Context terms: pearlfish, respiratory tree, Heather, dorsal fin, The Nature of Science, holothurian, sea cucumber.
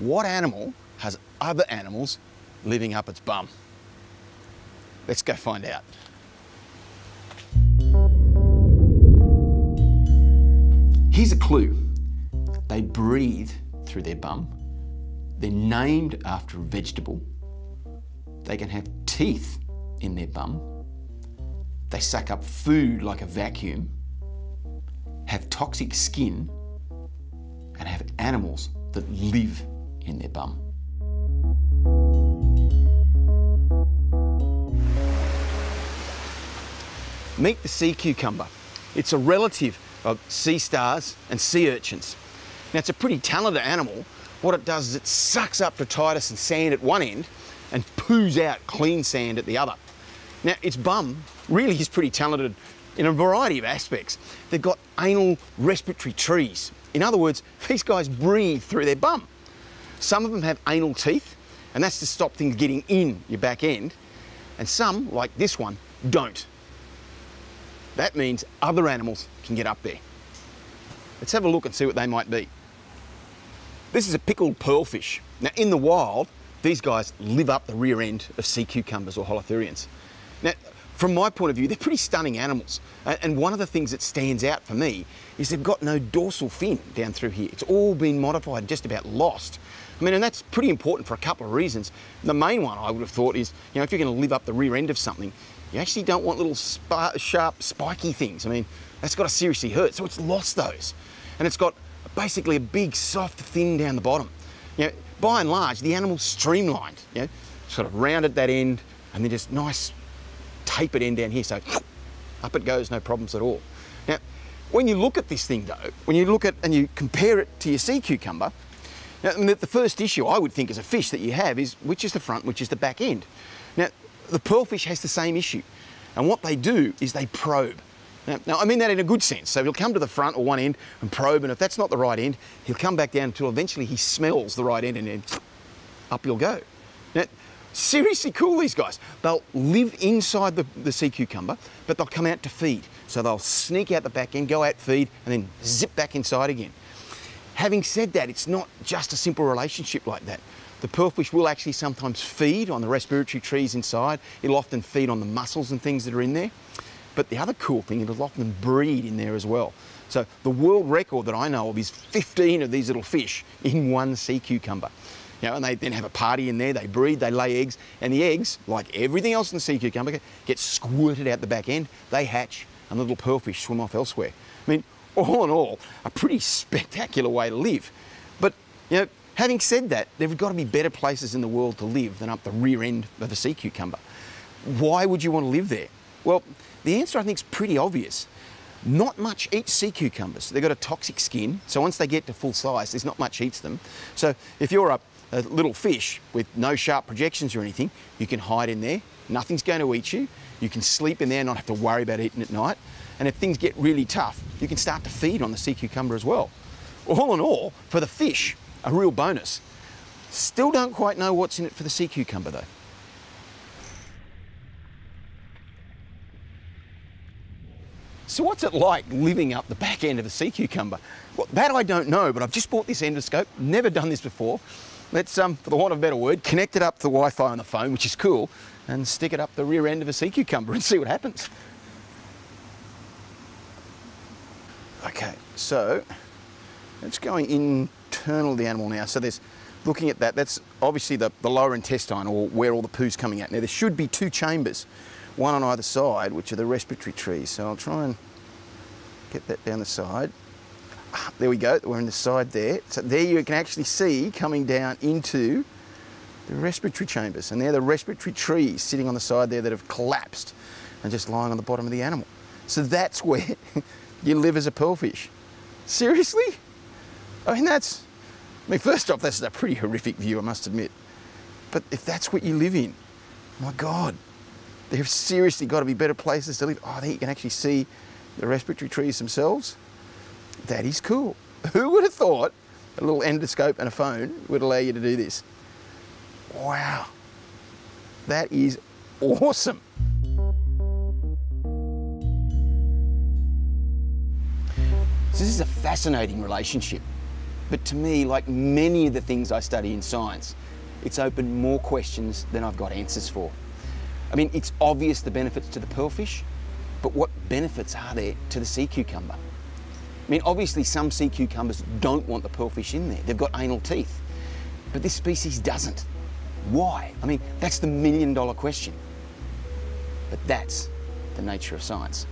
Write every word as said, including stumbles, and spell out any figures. What animal has other animals living up its bum? Let's go find out. Here's a clue. They breathe through their bum. They're named after a vegetable. They can have teeth in their bum. They suck up food like a vacuum, have toxic skin, and have animals that live in their bum. Meet the sea cucumber. It's a relative of sea stars and sea urchins. Now, it's a pretty talented animal. What it does is it sucks up detritus and sand at one end and poos out clean sand at the other. Now, its bum really is pretty talented in a variety of aspects. They've got anal respiratory trees. In other words, these guys breathe through their bum. Some of them have anal teeth, and that's to stop things getting in your back end. And some, like this one, don't. That means other animals can get up there. Let's have a look and see what they might be. This is a pickled pearlfish. Now, in the wild, these guys live up the rear end of sea cucumbers or holothurians. Now, from my point of view, they're pretty stunning animals. And one of the things that stands out for me is they've got no dorsal fin down through here. It's all been modified, just about lost. I mean, and that's pretty important for a couple of reasons. The main one I would have thought is, you know, if you're going to live up the rear end of something, you actually don't want little sp sharp, spiky things. I mean, that's got to seriously hurt. So it's lost those. And it's got basically a big, soft fin down the bottom. You know, by and large, the animal's streamlined, you know, sort of rounded that end and then just nice tapered end down here. So up it goes, no problems at all. Now, when you look at this thing though, when you look at and you compare it to your sea cucumber, now, the first issue I would think as a fish that you have is which is the front, which is the back end. Now, the pearlfish has the same issue. And what they do is they probe. Now, now, I mean that in a good sense. So he'll come to the front or one end and probe, and if that's not the right end, he'll come back down until eventually he smells the right end and then up you'll go. Now, seriously cool, these guys. They'll live inside the, the sea cucumber, but they'll come out to feed. So they'll sneak out the back end, go out, feed, and then zip back inside again. Having said that, it's not just a simple relationship like that. The pearlfish will actually sometimes feed on the respiratory trees inside. It'll often feed on the mussels and things that are in there. But the other cool thing, it'll often breed in there as well. So the world record that I know of is fifteen of these little fish in one sea cucumber. You know, and they then have a party in there, they breed, they lay eggs, and the eggs, like everything else in the sea cucumber, get squirted out the back end, they hatch, and the little pearlfish swim off elsewhere. I mean, all in all, a pretty spectacular way to live. But, you know, having said that, there've got to be better places in the world to live than up the rear end of a sea cucumber. Why would you want to live there? Well, the answer I think is pretty obvious. Not much eats sea cucumbers. They've got a toxic skin, so once they get to full size, there's not much eats them. So if you're a, a little fish with no sharp projections or anything, you can hide in there. Nothing's going to eat you. You can sleep in there and not have to worry about eating at night. And if things get really tough, you can start to feed on the sea cucumber as well. All in all, for the fish, a real bonus. Still don't quite know what's in it for the sea cucumber though. So what's it like living up the back end of a sea cucumber? Well, that I don't know, but I've just bought this endoscope, never done this before. Let's, um, for the want of a better word, connect it up to the Wi-Fi on the phone, which is cool, and stick it up the rear end of a sea cucumber and see what happens. Okay, so it's going internal of the animal now. So there's, looking at that, that's obviously the, the lower intestine or where all the poo's coming out. Now there should be two chambers, one on either side, which are the respiratory trees. So I'll try and get that down the side. Ah, there we go, we're in the side there. So there you can actually see coming down into the respiratory chambers. And they're the respiratory trees sitting on the side there that have collapsed and just lying on the bottom of the animal. So that's where you live as a pearlfish. Seriously? I mean, that's, I mean, first off, that's a pretty horrific view, I must admit. But if that's what you live in, my God. There've seriously got to be better places to live. Oh, there you can actually see the respiratory trees themselves. That is cool. Who would have thought a little endoscope and a phone would allow you to do this? Wow, that is awesome. So this is a fascinating relationship. But to me, like many of the things I study in science, it's opened more questions than I've got answers for. I mean, it's obvious the benefits to the pearlfish, but what benefits are there to the sea cucumber? I mean, obviously some sea cucumbers don't want the pearlfish in there. They've got anal teeth, but this species doesn't. Why? I mean, that's the million dollar question. But that's the nature of science.